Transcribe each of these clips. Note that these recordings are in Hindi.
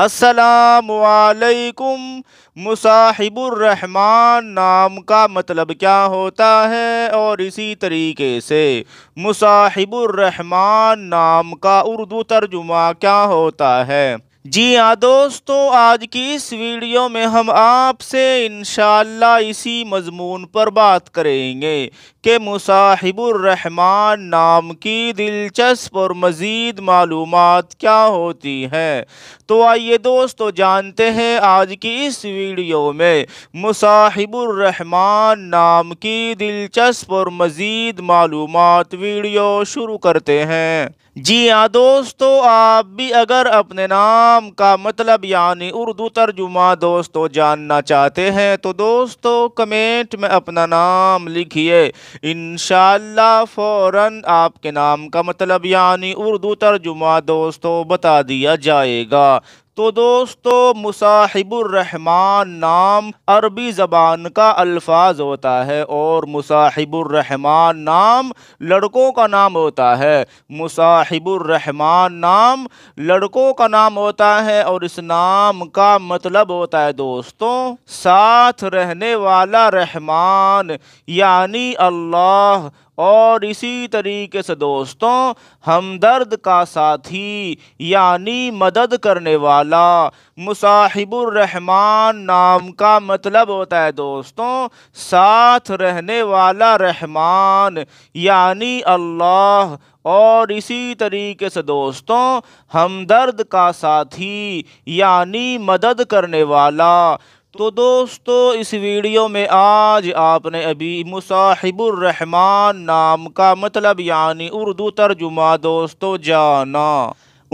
अस्सलामु अलैकुम मुसाहिबुर रहमान नाम का मतलब क्या होता है, और इसी तरीके से मुसाहिबुर रहमान नाम का उर्दू तर्जुमा क्या होता है। जी हाँ दोस्तों, आज की इस वीडियो में हम आपसे इंशाअल्लाह इसी मजमून पर बात करेंगे कि मुसाहिबुर रहमान नाम की दिलचस्प और मज़ीद मालूमात क्या होती हैं। तो आइए दोस्तों जानते हैं आज की इस वीडियो में मुसाहिबुर रहमान नाम की दिलचस्प और मज़ीद मालूमात। वीडियो शुरू करते हैं। जी हाँ दोस्तों, आप भी अगर अपने नाम का मतलब यानी उर्दू तर्जुमा दोस्तों जानना चाहते हैं तो दोस्तों कमेंट में अपना नाम लिखिए, इंशाअल्लाह फ़ौरन आपके नाम का मतलब यानी उर्दू तर्जुमा दोस्तों बता दिया जाएगा। तो दोस्तों मुसाहिबुर रहमान नाम अरबी ज़बान का अल्फाज होता है और मुसाहिबुर रहमान नाम लड़कों का नाम होता है। मुसाहिबुर रहमान नाम लड़कों का नाम होता है और इस नाम का मतलब होता है दोस्तों साथ रहने वाला, रहमान यानी अल्लाह, और इसी तरीके से दोस्तों हमदर्द का साथी यानी मदद करने वाला। मुसाहिबुर रहमान नाम का मतलब होता है दोस्तों साथ रहने वाला, रहमान यानी अल्लाह, और इसी तरीके से दोस्तों हमदर्द का साथी यानी मदद करने वाला। तो दोस्तों इस वीडियो में आज आपने अभी मुसाहिबुर रहमान नाम का मतलब यानी उर्दू तर्जुमा दोस्तों जाना।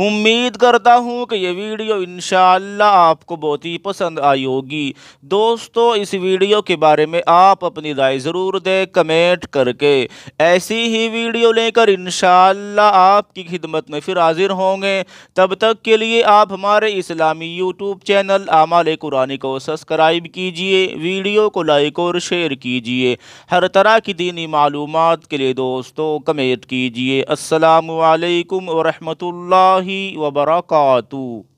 उम्मीद करता हूँ कि ये वीडियो इंशाअल्लाह आपको बहुत ही पसंद आई होगी। दोस्तों इस वीडियो के बारे में आप अपनी राय ज़रूर दें कमेंट करके। ऐसी ही वीडियो लेकर इंशाअल्लाह आपकी खिदमत में फिर हाजिर होंगे। तब तक के लिए आप हमारे इस्लामी यूट्यूब चैनल आमाले कुरानी को सब्सक्राइब कीजिए, वीडियो को लाइक और शेयर कीजिए। हर तरह की दीनी मालूमात के लिए दोस्तों कमेंट कीजिए। अस्सलामु अलैकुम व रहमतुल्लाह वबरकातु।